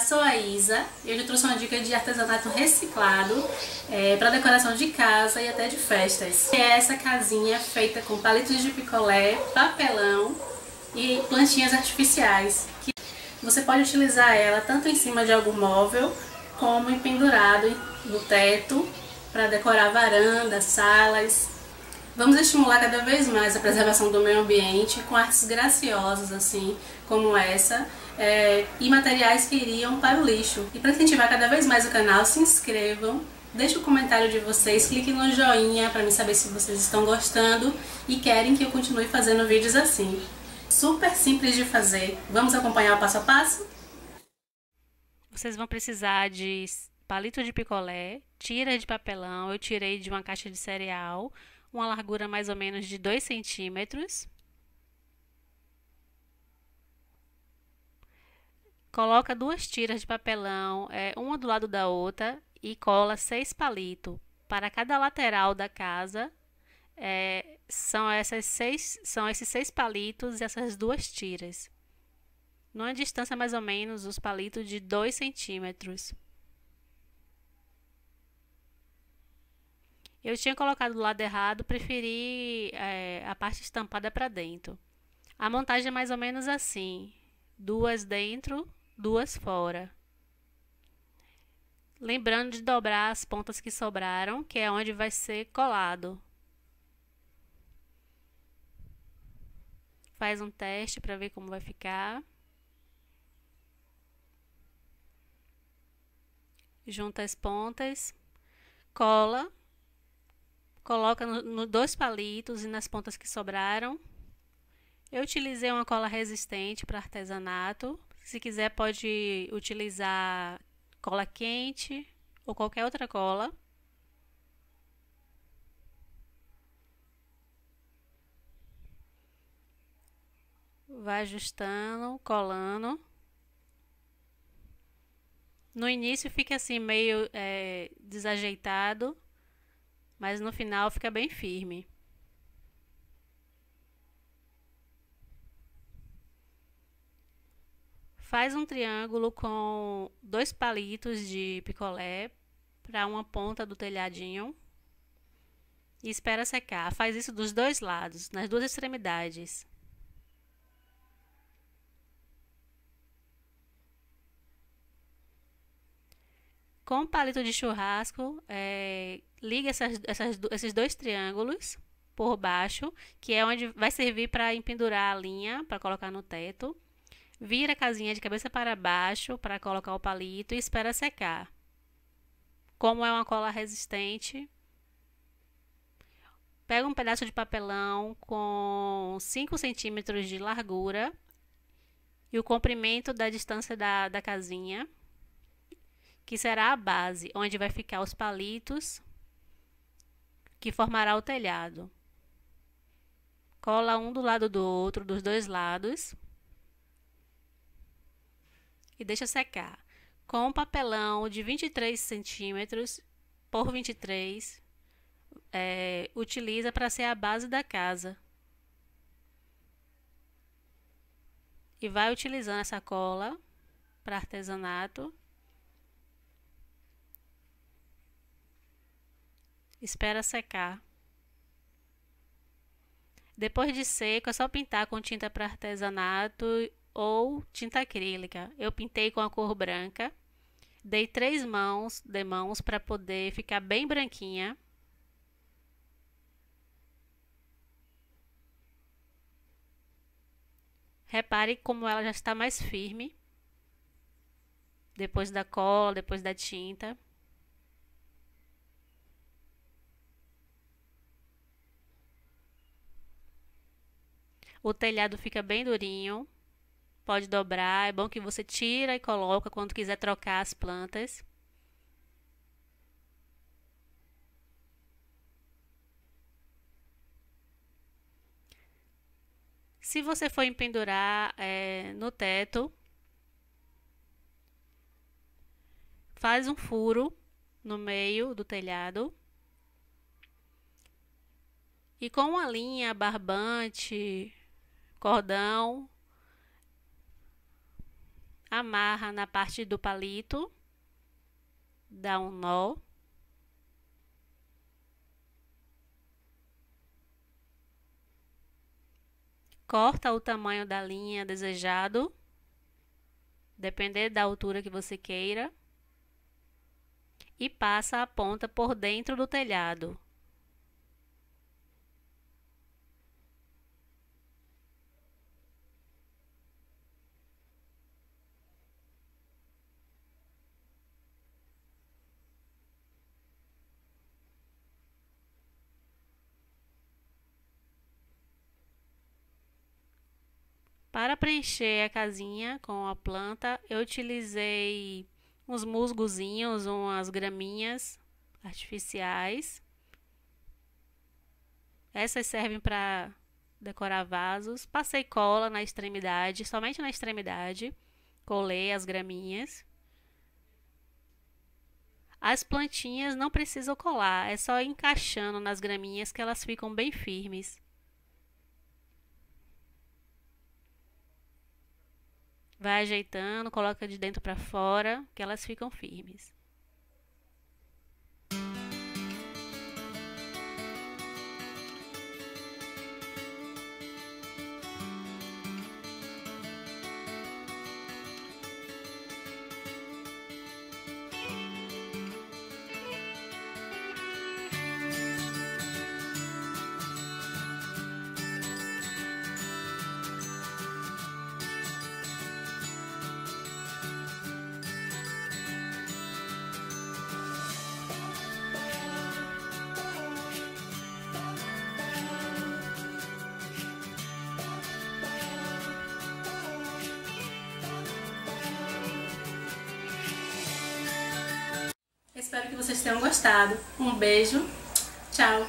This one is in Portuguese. sou a Isa e hoje eu trouxe uma dica de artesanato reciclado para decoração de casa e até de festas. É essa casinha feita com palitos de picolé, papelão e plantinhas artificiais. Você pode utilizar ela tanto em cima de algum móvel como em pendurado no teto para decorar varandas, salas. Vamos estimular cada vez mais a preservação do meio ambiente com artes graciosas, assim, como essa, e materiais que iriam para o lixo. E para incentivar cada vez mais o canal, se inscrevam, deixem um comentário de vocês, cliquem no joinha para me saber se vocês estão gostando e querem que eu continue fazendo vídeos assim. Super simples de fazer. Vamos acompanhar o passo a passo? Vocês vão precisar de palito de picolé, tira de papelão, eu tirei de uma caixa de cereal, uma largura mais ou menos de 2 centímetros. Coloca 2 tiras de papelão, uma do lado da outra, e cola 6 palitos. Para cada lateral da casa, são esses seis palitos e essas 2 tiras. Numa distância mais ou menos, os palitos de 2 centímetros. Eu tinha colocado do lado errado, preferi a parte estampada para dentro. A montagem é mais ou menos assim: 2 dentro, 2 fora. Lembrando de dobrar as pontas que sobraram, que é onde vai ser colado. Faz um teste para ver como vai ficar. Junta as pontas, cola. Coloca no 2 palitos e nas pontas que sobraram. Eu utilizei uma cola resistente para artesanato. Se quiser pode utilizar cola quente ou qualquer outra cola. Vai ajustando, colando. No início fica assim meio desajeitado, mas no final fica bem firme. Faz um triângulo com 2 palitos de picolé para uma ponta do telhadinho e espera secar. Faz isso dos 2 lados, nas 2 extremidades. Com o palito de churrasco, liga esses 2 triângulos por baixo, que é onde vai servir para empendurar a linha, para colocar no teto. Vira a casinha de cabeça para baixo para colocar o palito e espera secar. Como é uma cola resistente, pega um pedaço de papelão com 5 centímetros de largura e o comprimento da distância da casinha, que será a base, onde vai ficar os palitos, que formará o telhado. Cola um do lado do outro, dos 2 lados, e deixa secar. Com um papelão de 23 centímetros por 23, utiliza para ser a base da casa. E vai utilizando essa cola para artesanato. Espera secar. Depois de seco, é só pintar com tinta para artesanato ou tinta acrílica. Eu pintei com a cor branca. Dei 3 demãos para poder ficar bem branquinha. Repare como ela já está mais firme. Depois da cola, depois da tinta. O telhado fica bem durinho, pode dobrar, é bom que você tira e coloca quando quiser trocar as plantas. Se você for empendurar no teto, faz um furo no meio do telhado. E com uma linha, barbante, cordão, amarra na parte do palito, dá um nó. Corta o tamanho da linha desejado, depender da altura que você queira, e passa a ponta por dentro do telhado. Para preencher a casinha com a planta, eu utilizei uns musgozinhos, umas graminhas artificiais. Essas servem para decorar vasos. Passei cola na extremidade, somente na extremidade. Colei as graminhas. As plantinhas não precisam colar, é só encaixando nas graminhas que elas ficam bem firmes. Vai ajeitando, coloca de dentro para fora, que elas ficam firmes. Espero que vocês tenham gostado. Um beijo, tchau!